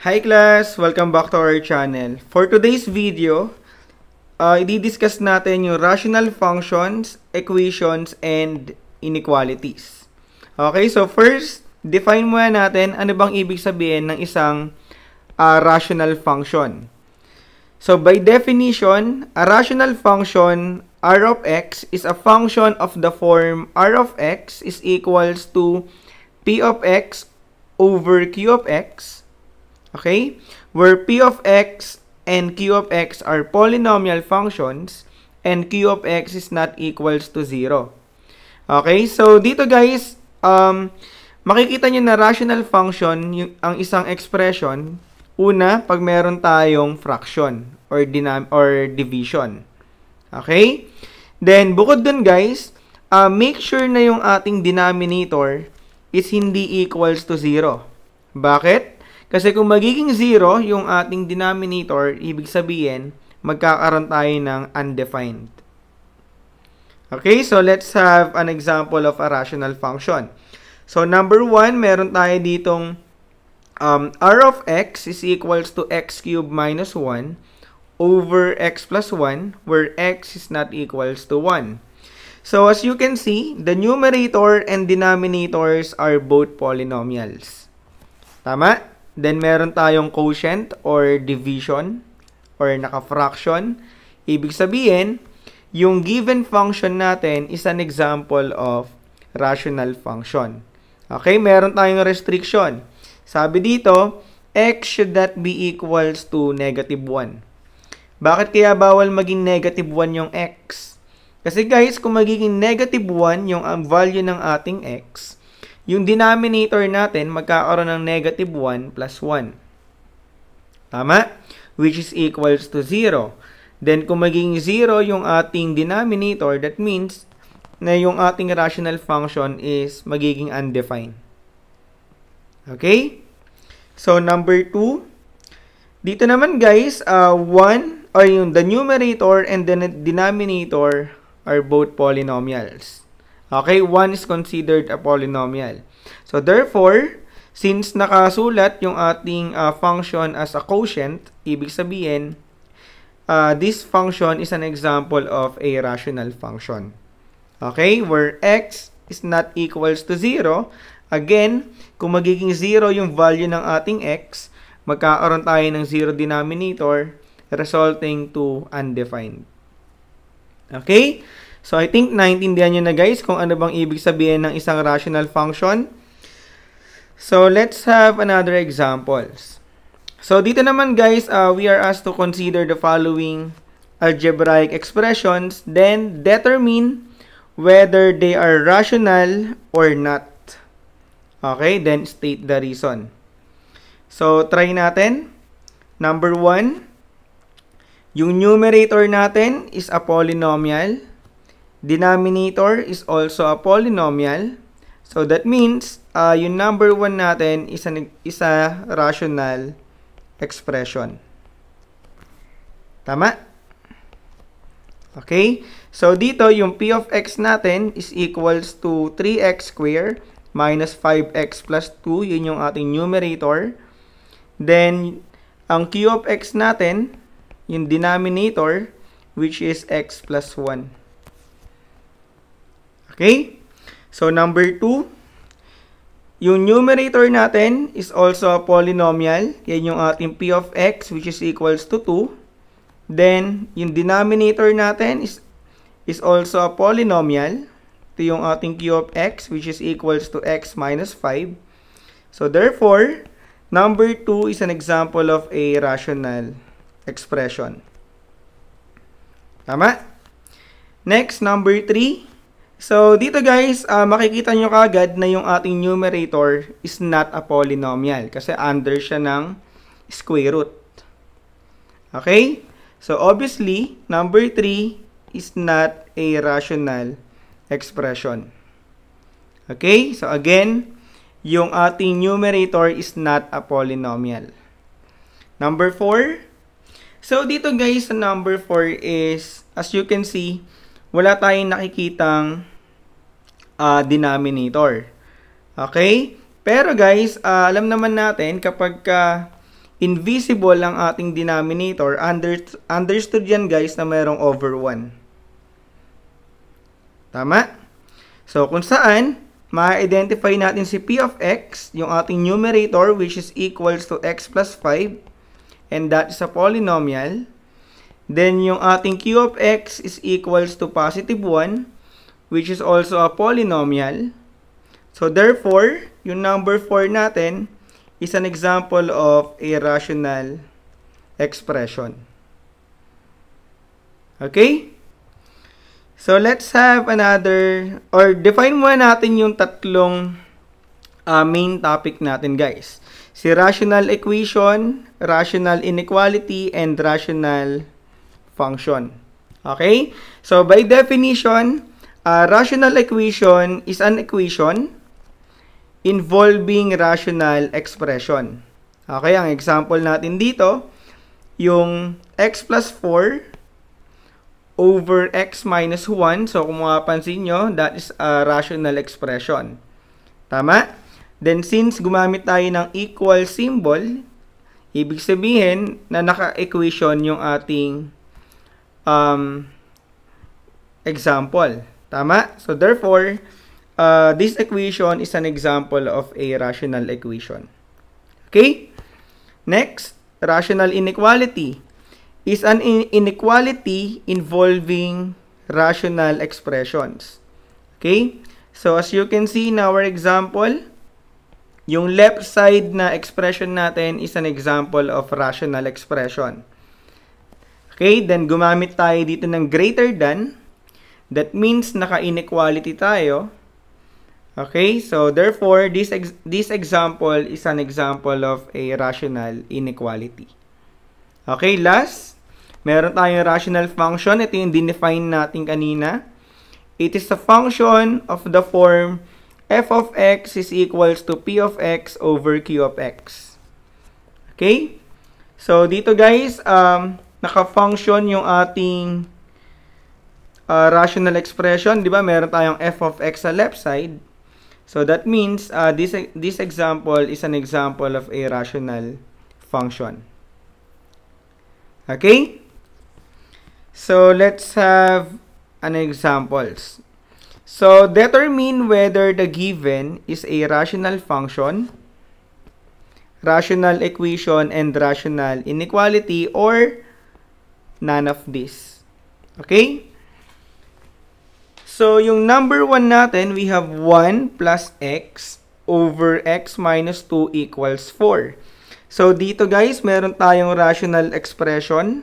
Hi class! Welcome back to our channel. For today's video, i-discuss natin yung rational functions, equations, and inequalities. Okay, so first, define muna natin ano bang ibig sabihin ng isang rational function. So by definition, a rational function r of x is a function of the form r of x is equals to p of x over q of x. Okay, where p of x and q of x are polynomial functions and q of x is not equals to 0. Okay, so dito guys, makikita nyo na rational function ang isang expression, una, pag meron tayong fraction or division. Okay, then bukod dun guys, make sure na yung ating denominator is hindi equals to 0. Bakit? Kasi kung magiging 0 yung ating denominator, ibig sabihin, magkakaroon tayo ng undefined. Okay, so let's have an example of a rational function. So number 1, meron tayo ditong r of x is equals to x cubed minus 1 over x plus 1 where x is not equals to 1. So as you can see, the numerator and denominators are both polynomials. Tama? Then, meron tayong quotient or division or naka-fraction. Ibig sabihin, yung given function natin is an example of rational function. Okay, meron tayong restriction. Sabi dito, x should not be equals to negative 1. Bakit kaya bawal maging negative 1 yung x? Kasi guys, kung magiging negative 1 yung value ng ating x, yung denominator natin magkakaroon ng negative 1 plus 1. Tama? Which is equals to 0. Then, kung maging 0 yung ating denominator, that means na yung ating rational function is magiging undefined. Okay? So, number 2. Dito naman guys, the numerator and the denominator are both polynomials. Okay, 1 is considered a polynomial. So, therefore, since nakasulat yung ating function as a quotient, ibig sabihin, this function is an example of a rational function. Okay, where x is not equals to 0. Again, kung magiging 0 yung value ng ating x, magkakaroon tayo ng 0 denominator, resulting to undefined. Okay? So, I think naintindihan nyo na guys kung ano bang ibig sabihin ng isang rational function. So, let's have another examples. So, dito naman guys, we are asked to consider the following algebraic expressions, then determine whether they are rational or not. Okay, then state the reason. So, try natin. Number 1, yung numerator natin is a polynomial. Denominator is also a polynomial. So, that means, yung number 1 natin is a rational expression. Tama? Okay? So, dito, yung p of x natin is equals to 3x squared minus 5x plus 2. Yun yung ating numerator. Then, ang q of x natin, yung denominator, which is x plus 1. Okay? So, number 2, yung numerator natin is also a polynomial. Yan yung ating p of x, which is equals to 2. Then, yung denominator natin is also a polynomial. Ito yung ating q of x, which is equals to x minus 5. So, therefore, number 2 is an example of a rational expression. Tama? Next, number 3. So, dito guys, makikita nyo kagad na yung ating numerator is not a polynomial kasi under siya ng square root. Okay? So, obviously, number 3 is not a rational expression. Okay? So, again, yung ating numerator is not a polynomial. Number 4. So, dito guys, sa number 4 is, as you can see, wala tayong nakikitang denominator. Okay? Pero guys, alam naman natin kapag invisible ang ating denominator, understood yan guys na mayroong over 1. Tama? So, kung saan, ma-identify natin si P of x, yung ating numerator, which is equals to x plus 5, and that is a polynomial. Then, yung ating Q of x is equals to positive 1, which is also a polynomial. So, therefore, yung number 4 natin is an example of a rational expression. Okay? So, let's have another, or define muna natin yung tatlong main topic natin guys. Si rational equation, rational inequality, and rational function. Okay? So, by definition, a rational equation is an equation involving rational expression. Okay? Ang example natin dito, yung x plus 4 over x minus 1. So, kung mapapansin nyo, that is a rational expression. Tama? Then, since gumamit tayo ng equal symbol, ibig sabihin na naka-equation yung ating example. Tama? So, therefore, this equation is an example of a rational equation. Okay? Next, rational inequality is an inequality involving rational expressions. Okay? So, as you can see in our example, yung left side na expression natin is an example of rational expression. Okay? Then, gumamit tayo dito ng greater than. That means, naka-inequality tayo. Okay? So, therefore, this example is an example of a rational inequality. Okay, last, meron tayong rational function. Ito yung define natin kanina. It is a function of the form f of x is equals to p of x over q of x. Okay? So, dito guys, naka-function yung ating rational expression. Diba? Meron tayong f of x sa left side. So, that means this example is an example of a rational function. Okay? So, let's have an examples. So, determine whether the given is a rational function, rational equation, and rational inequality, or none of this. Okay? So, yung number 1 natin, we have 1 plus x over x minus 2 equals 4. So, dito guys, meron tayong rational expression.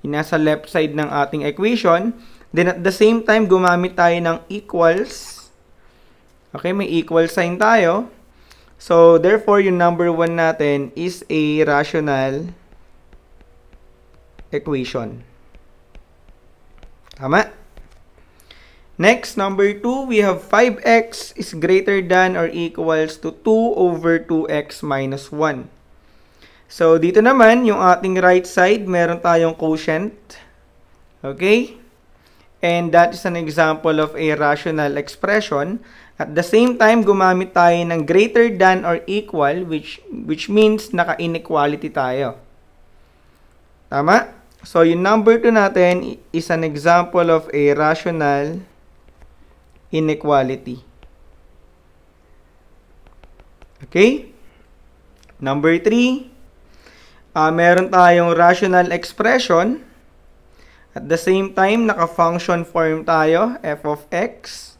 Yung nasa left side ng ating equation. Then, at the same time, gumamit tayo ng equals. Okay, may equal sign tayo. So, therefore, yung number 1 natin is a rational equation. Tama? Next, number 2, we have 5x is greater than or equals to 2 over 2x minus 1. So, dito naman, yung ating right side, meron tayong quotient. Okay? And that is an example of a rational expression. At the same time, gumamit tayo ng greater than or equal, which means naka-inequality tayo. Tama? So, yung number 2 natin is an example of a rational inequality. Okay? Number 3. Meron tayong rational expression. At the same time, naka-function form tayo, f of x.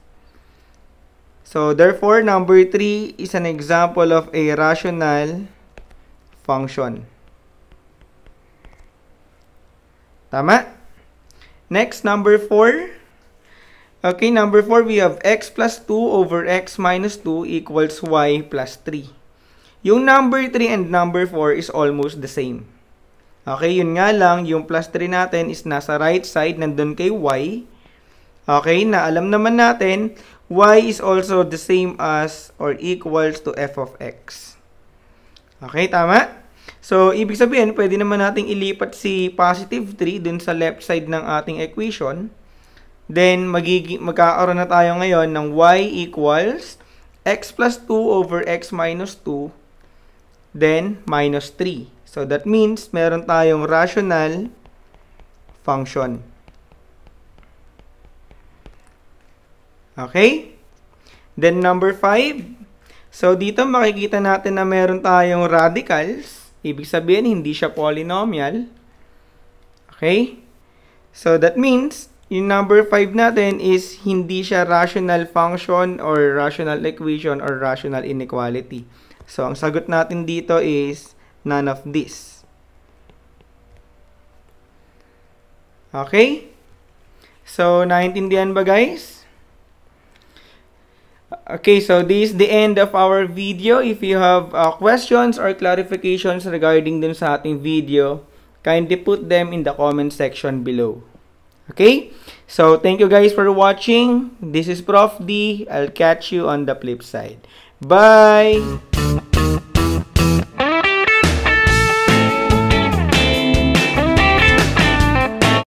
So, therefore, number 3 is an example of a rational function. Tama? Next, number 4. Okay, number 4, we have x plus 2 over x minus 2 equals y plus 3. Yung number 3 and number 4 is almost the same. Okay, yun nga lang, yung plus 3 natin is nasa right side, nandun kay y. Okay, na alam naman natin, y is also the same as or equals to f of x. Okay, tama? So, ibig sabihin, pwede naman nating ilipat si positive 3 dun sa left side ng ating equation. Then, magkakaroon na tayo ngayon ng y equals x plus 2 over x minus 2. Then, minus 3. So that means meron tayong rational function. Okay? Then number 5. So dito makikita natin na meron tayong radicals. Ibig sabihin hindi siya polynomial. Okay? So that means yung number 5 natin is hindi siya rational function or rational equation or rational inequality. So ang sagot natin dito is none of this. Okay? So naintindihan ba guys? Okay, so this is the end of our video. If you have questions or clarifications regarding dun sa ating video, kindly put them in the comment section below. Okay, so thank you guys for watching. This is Prof D. I'll catch you on the flip side. Bye!